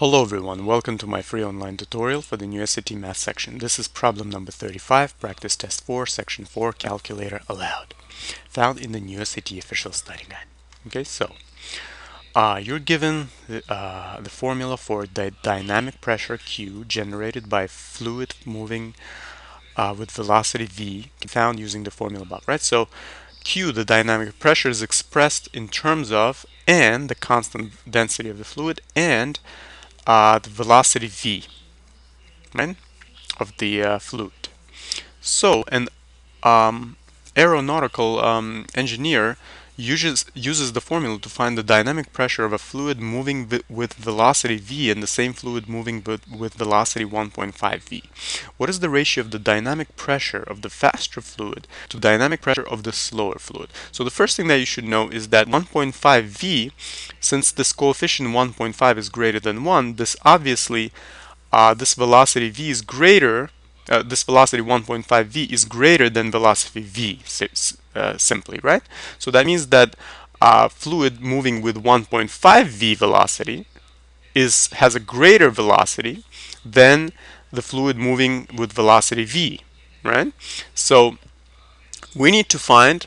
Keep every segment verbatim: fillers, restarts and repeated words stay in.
Hello everyone, welcome to my free online tutorial for the new S A T math section. This is problem number thirty-five, practice test four, section four, calculator allowed, found in the new S A T official study guide. Okay, so uh, you're given the, uh, the formula for the dynamic pressure Q generated by fluid moving uh, with velocity V, found using the formula above, right? So Q, the dynamic pressure, is expressed in terms of and the constant density of the fluid and Uh, the velocity v, right, of the uh, fluid. So an um, aeronautical um, engineer uses uses the formula to find the dynamic pressure of a fluid moving v with velocity v and the same fluid moving with, with velocity one point five v. What is the ratio of the dynamic pressure of the faster fluid to dynamic pressure of the slower fluid? So the first thing that you should know is that one point five v, since this coefficient one point five is greater than one, this obviously uh, this velocity v is greater uh, this velocity one point five v is greater than velocity v, so Uh, simply, right? So that means that uh, fluid moving with one point five v velocity is has a greater velocity than the fluid moving with velocity v, right? So we need to find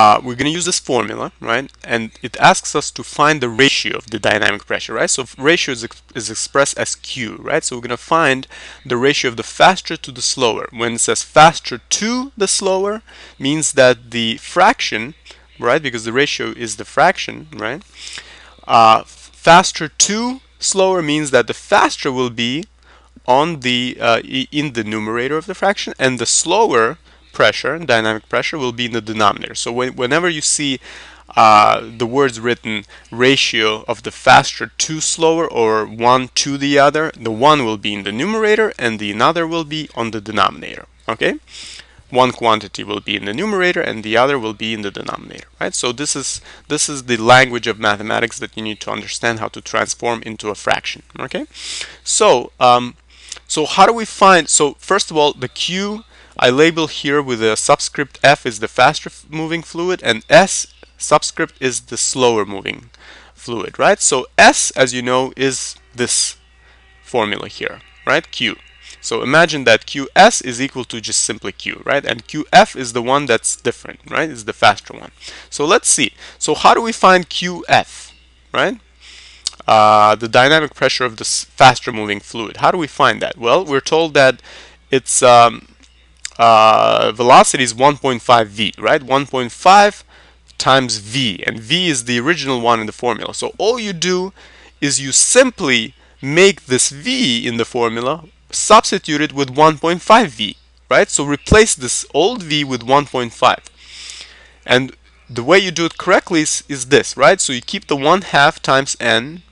uh, we're going to use this formula, right? And it asks us to find the ratio of the dynamic pressure, right? So ratio is, ex is expressed as Q, right? So we're going to find the ratio of the faster to the slower. When it says faster to the slower, means that the fraction, right? Because the ratio is the fraction, right? Uh, faster to slower means that the faster will be on the uh, in the numerator of the fraction, and the slower pressure, dynamic pressure, will be in the denominator. So when, whenever you see uh, the words written ratio of the faster to slower or one to the other, the one will be in the numerator and the another will be on the denominator. Okay, one quantity will be in the numerator and the other will be in the denominator, right? So this is this is the language of mathematics that you need to understand how to transform into a fraction. Okay, so um, so how do we find? So first of all, the Q I label here with a subscript F is the faster moving fluid and S subscript is the slower moving fluid, right? So S, as you know, is this formula here, right? Q. So imagine that Q S is equal to just simply Q, right? And Q F is the one that's different, right? Is the faster one. So let's see. So how do we find Q F, right? Uh, the dynamic pressure of the faster moving fluid. How do we find that? Well, we're told that it's... Um, Uh, velocity is one point five v, right? one point five times v, and v is the original one in the formula. So all you do is you simply make this v in the formula, substitute it with one point five v, right? So replace this old v with one point five. And the way you do it correctly is, is this, right? So you keep the one half times n,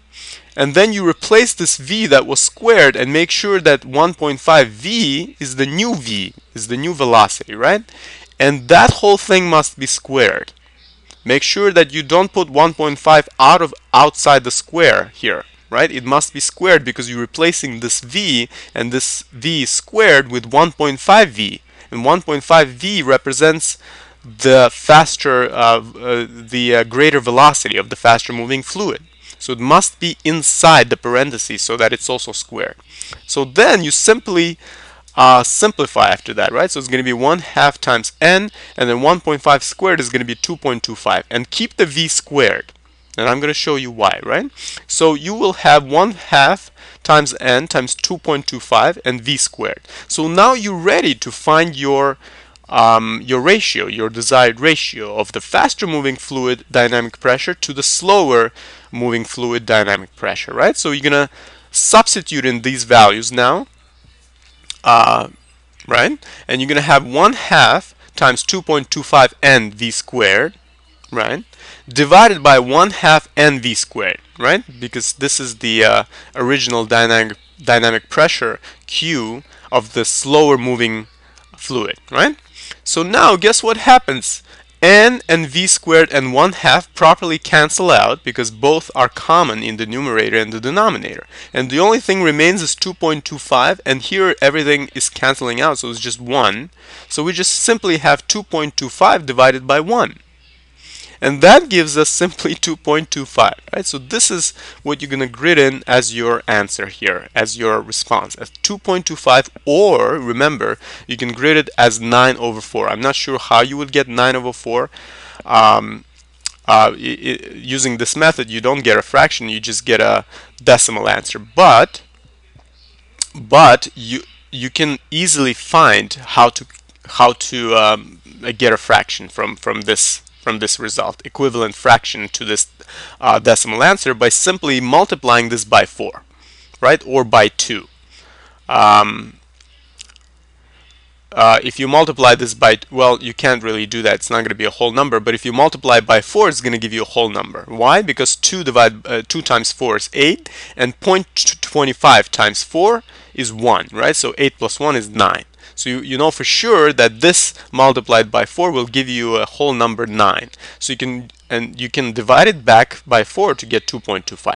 and then you replace this v that was squared and make sure that one point five v is the new v, is the new velocity, right? And that whole thing must be squared. Make sure that you don't put one point five out of outside the square here, right? It must be squared because you're replacing this v, and this v is squared with one point five v, and one point five v represents the faster, uh, uh, the uh, greater velocity of the faster moving fluid. So it must be inside the parentheses so that it's also squared. So then you simply uh, simplify after that, right? So it's going to be one half times n, and then one point five squared is going to be two point two five. And keep the v squared. And I'm going to show you why, right? So you will have one half times n times two point two five and v squared. So now you're ready to find your Um, your ratio, your desired ratio of the faster moving fluid dynamic pressure to the slower moving fluid dynamic pressure, right? So you're gonna substitute in these values now, uh, right? And you're gonna have one half times two point two five n v squared, right? Divided by one half n v squared, right? Because this is the uh, original dynamic dynamic pressure Q of the slower moving fluid, right? So now guess what happens? N and v squared and one half properly cancel out because both are common in the numerator and the denominator. And the only thing remains is two point two five, and here everything is canceling out, so it's just one. So we just simply have two point two five divided by one. and that gives us simply two point two five, right? So this is what you're going to grid in as your answer here, as your response, as two point two five, or remember, you can grid it as nine over four. I'm not sure how you would get nine over four. Um, uh, it, using this method, you don't get a fraction, you just get a decimal answer, but but you you can easily find how to how to um, get a fraction from from this from this result, equivalent fraction to this uh, decimal answer, by simply multiplying this by four, right, or by two. Um, uh, if you multiply this by, well, you can't really do that, it's not going to be a whole number, but if you multiply by four, it's going to give you a whole number. Why? Because two divide uh, two times four is eight, and zero point two five times four is one, right? So eight plus one is nine. So you, you know for sure that this multiplied by four will give you a whole number nine. So you can, and you can divide it back by four to get two point two five.